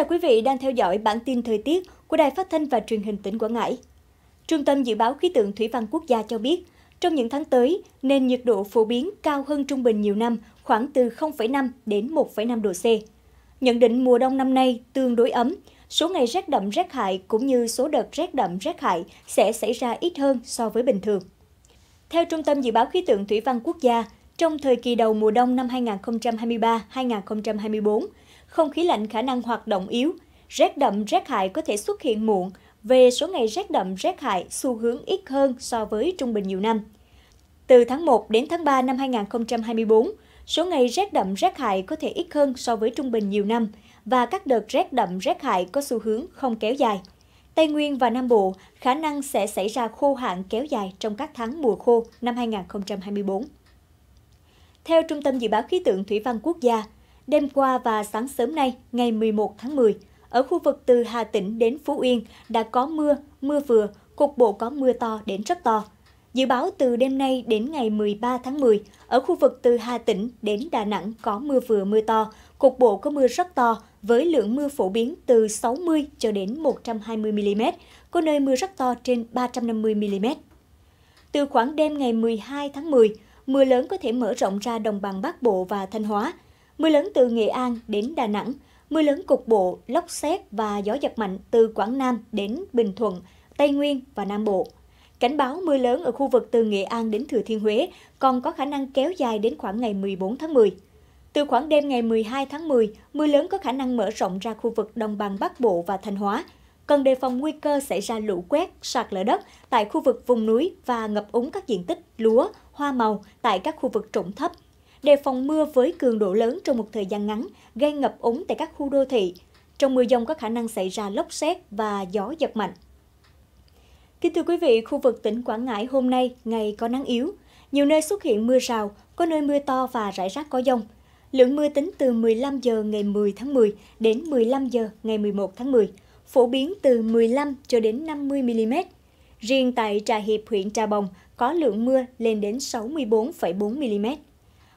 chào quý vị đang theo dõi bản tin thời tiết của Đài Phát thanh và Truyền hình tỉnh Quảng Ngãi. Trung tâm Dự báo Khí tượng Thủy văn Quốc gia cho biết, trong những tháng tới, nền nhiệt độ phổ biến cao hơn trung bình nhiều năm, khoảng từ 0,5 đến 1,5 độ C. Nhận định mùa đông năm nay tương đối ấm, số ngày rét đậm rét hại cũng như số đợt rét đậm rét hại sẽ xảy ra ít hơn so với bình thường. Theo Trung tâm Dự báo Khí tượng Thủy văn Quốc gia, trong thời kỳ đầu mùa đông năm 2023-2024, không khí lạnh khả năng hoạt động yếu, rét đậm rét hại có thể xuất hiện muộn, về số ngày rét đậm rét hại xu hướng ít hơn so với trung bình nhiều năm. Từ tháng 1 đến tháng 3 năm 2024, số ngày rét đậm rét hại có thể ít hơn so với trung bình nhiều năm và các đợt rét đậm rét hại có xu hướng không kéo dài. Tây Nguyên và Nam Bộ khả năng sẽ xảy ra khô hạn kéo dài trong các tháng mùa khô năm 2024. Theo Trung tâm Dự báo Khí tượng Thủy văn Quốc gia, đêm qua và sáng sớm nay, ngày 11 tháng 10, ở khu vực từ Hà Tĩnh đến Phú Yên đã có mưa, mưa vừa, cục bộ có mưa to đến rất to. Dự báo từ đêm nay đến ngày 13 tháng 10, ở khu vực từ Hà Tĩnh đến Đà Nẵng có mưa vừa mưa to, cục bộ có mưa rất to với lượng mưa phổ biến từ 60 cho đến 120mm, có nơi mưa rất to trên 350mm. Từ khoảng đêm ngày 12 tháng 10, mưa lớn có thể mở rộng ra Đồng bằng Bắc Bộ và Thanh Hóa, mưa lớn từ Nghệ An đến Đà Nẵng, mưa lớn cục bộ, lốc sét và gió giật mạnh từ Quảng Nam đến Bình Thuận, Tây Nguyên và Nam Bộ. Cảnh báo mưa lớn ở khu vực từ Nghệ An đến Thừa Thiên Huế còn có khả năng kéo dài đến khoảng ngày 14 tháng 10. Từ khoảng đêm ngày 12 tháng 10, mưa lớn có khả năng mở rộng ra khu vực Đồng bằng Bắc Bộ và Thanh Hóa. Cần đề phòng nguy cơ xảy ra lũ quét, sạt lở đất tại khu vực vùng núi và ngập úng các diện tích lúa, hoa màu tại các khu vực trũng thấp. Đề phòng mưa với cường độ lớn trong một thời gian ngắn, gây ngập úng tại các khu đô thị. Trong mưa dông có khả năng xảy ra lốc sét và gió giật mạnh. Kính thưa quý vị, khu vực tỉnh Quảng Ngãi hôm nay ngày có nắng yếu. Nhiều nơi xuất hiện mưa rào, có nơi mưa to và rải rác có dông. Lượng mưa tính từ 15 giờ ngày 10 tháng 10 đến 15 giờ ngày 11 tháng 10, phổ biến từ 15 cho đến 50mm. Riêng tại Trà Hiệp, huyện Trà Bồng có lượng mưa lên đến 64,4mm.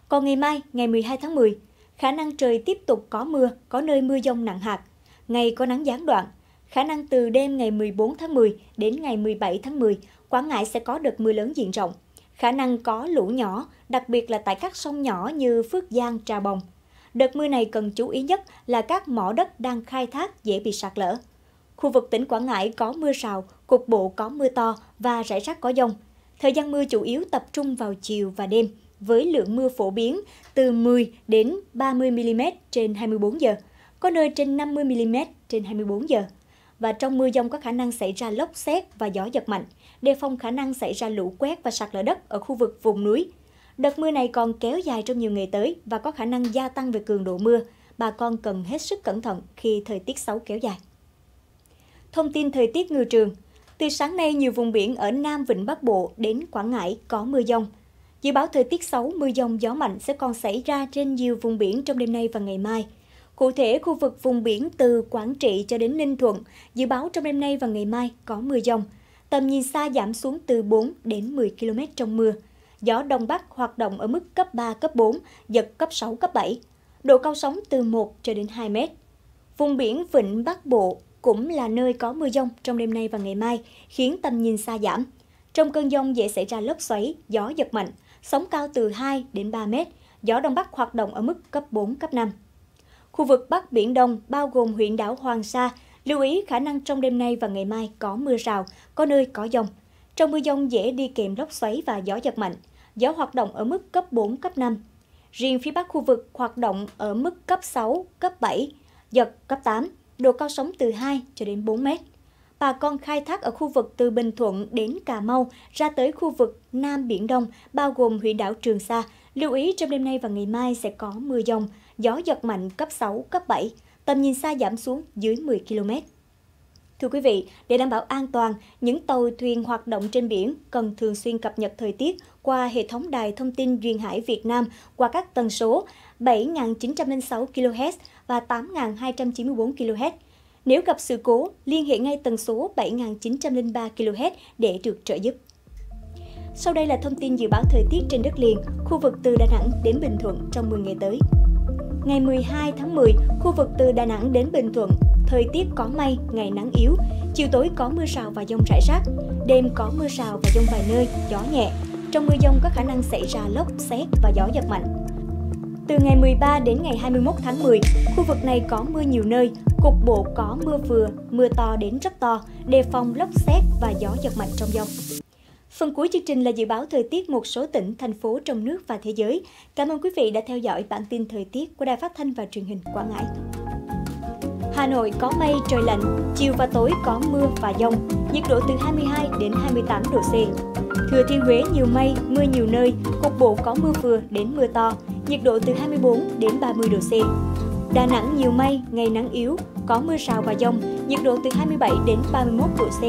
Còn ngày mai, ngày 12 tháng 10, khả năng trời tiếp tục có mưa, có nơi mưa dông nặng hạt. Ngày có nắng gián đoạn. Khả năng từ đêm ngày 14 tháng 10 đến ngày 17 tháng 10, Quảng Ngãi sẽ có đợt mưa lớn diện rộng. Khả năng có lũ nhỏ, đặc biệt là tại các sông nhỏ như Phước Giang, Trà Bồng. Đợt mưa này cần chú ý nhất là các mỏ đất đang khai thác dễ bị sạt lở. Khu vực tỉnh Quảng Ngãi có mưa rào, cục bộ có mưa to và rải rác có dông. Thời gian mưa chủ yếu tập trung vào chiều và đêm, với lượng mưa phổ biến từ 10 đến 30mm trên 24 giờ, có nơi trên 50mm trên 24 giờ. Và trong mưa dông có khả năng xảy ra lốc sét và gió giật mạnh, đề phòng khả năng xảy ra lũ quét và sạt lở đất ở khu vực vùng núi. Đợt mưa này còn kéo dài trong nhiều ngày tới và có khả năng gia tăng về cường độ mưa. Bà con cần hết sức cẩn thận khi thời tiết xấu kéo dài. Thông tin thời tiết ngư trường. Từ sáng nay, nhiều vùng biển ở Nam Vịnh Bắc Bộ đến Quảng Ngãi có mưa dông. Dự báo thời tiết xấu, mưa dông, gió mạnh sẽ còn xảy ra trên nhiều vùng biển trong đêm nay và ngày mai. Cụ thể, khu vực vùng biển từ Quảng Trị cho đến Ninh Thuận, dự báo trong đêm nay và ngày mai có mưa dông. Tầm nhìn xa giảm xuống từ 4 đến 10 km trong mưa. Gió Đông Bắc hoạt động ở mức cấp 3, cấp 4, giật cấp 6, cấp 7. Độ cao sóng từ 1 cho đến 2 m. Vùng biển Vịnh Bắc Bộ cũng là nơi có mưa dông trong đêm nay và ngày mai, khiến tầm nhìn xa giảm. Trong cơn dông dễ xảy ra lốc xoáy, gió giật mạnh, sóng cao từ 2 đến 3 m, gió Đông Bắc hoạt động ở mức cấp 4, cấp 5. Khu vực Bắc Biển Đông, bao gồm huyện đảo Hoàng Sa, lưu ý khả năng trong đêm nay và ngày mai có mưa rào, có nơi có dông. Trong mưa dông dễ đi kèm lốc xoáy và gió giật mạnh, gió hoạt động ở mức cấp 4, cấp 5. Riêng phía Bắc khu vực hoạt động ở mức cấp 6, cấp 7, giật cấp 8, độ cao sóng từ 2 cho đến 4 m. Bà con khai thác ở khu vực từ Bình Thuận đến Cà Mau ra tới khu vực Nam Biển Đông, bao gồm huyện đảo Trường Sa, lưu ý trong đêm nay và ngày mai sẽ có mưa dông, gió giật mạnh cấp 6, cấp 7, tầm nhìn xa giảm xuống dưới 10 km. Thưa quý vị, để đảm bảo an toàn, những tàu thuyền hoạt động trên biển cần thường xuyên cập nhật thời tiết qua hệ thống đài thông tin duyên hải Việt Nam qua các tần số 7.906 kHz và 8.294 kHz. Nếu gặp sự cố, liên hệ ngay tần số 7.903 kHz để được trợ giúp. Sau đây là thông tin dự báo thời tiết trên đất liền, khu vực từ Đà Nẵng đến Bình Thuận trong 10 ngày tới. Ngày 12 tháng 10, khu vực từ Đà Nẵng đến Bình Thuận, thời tiết có mây, ngày nắng yếu, chiều tối có mưa rào và dông rải rác, đêm có mưa rào và dông vài nơi, gió nhẹ. Trong mưa dông có khả năng xảy ra lốc, sét và gió giật mạnh. Từ ngày 13 đến ngày 21 tháng 10, khu vực này có mưa nhiều nơi, cục bộ có mưa vừa, mưa to đến rất to, đề phòng lốc sét và gió giật mạnh trong dông. Phần cuối chương trình là dự báo thời tiết một số tỉnh, thành phố trong nước và thế giới. Cảm ơn quý vị đã theo dõi bản tin thời tiết của Đài Phát thanh và Truyền hình Quảng Ngãi. Hà Nội có mây, trời lạnh, chiều và tối có mưa và dông, nhiệt độ từ 22 đến 28 độ C. Thừa Thiên Huế nhiều mây, mưa nhiều nơi, cục bộ có mưa vừa đến mưa to, nhiệt độ từ 24 đến 30 độ C. Đà Nẵng nhiều mây, ngày nắng yếu, có mưa rào và dông, nhiệt độ từ 27 đến 31 độ C.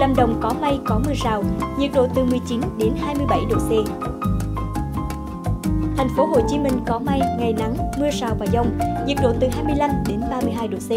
Lâm Đồng có mây, có mưa rào, nhiệt độ từ 19 đến 27 độ C. Thành phố Hồ Chí Minh có mây, ngày nắng, mưa rào và dông, nhiệt độ từ 25 đến 32 độ C.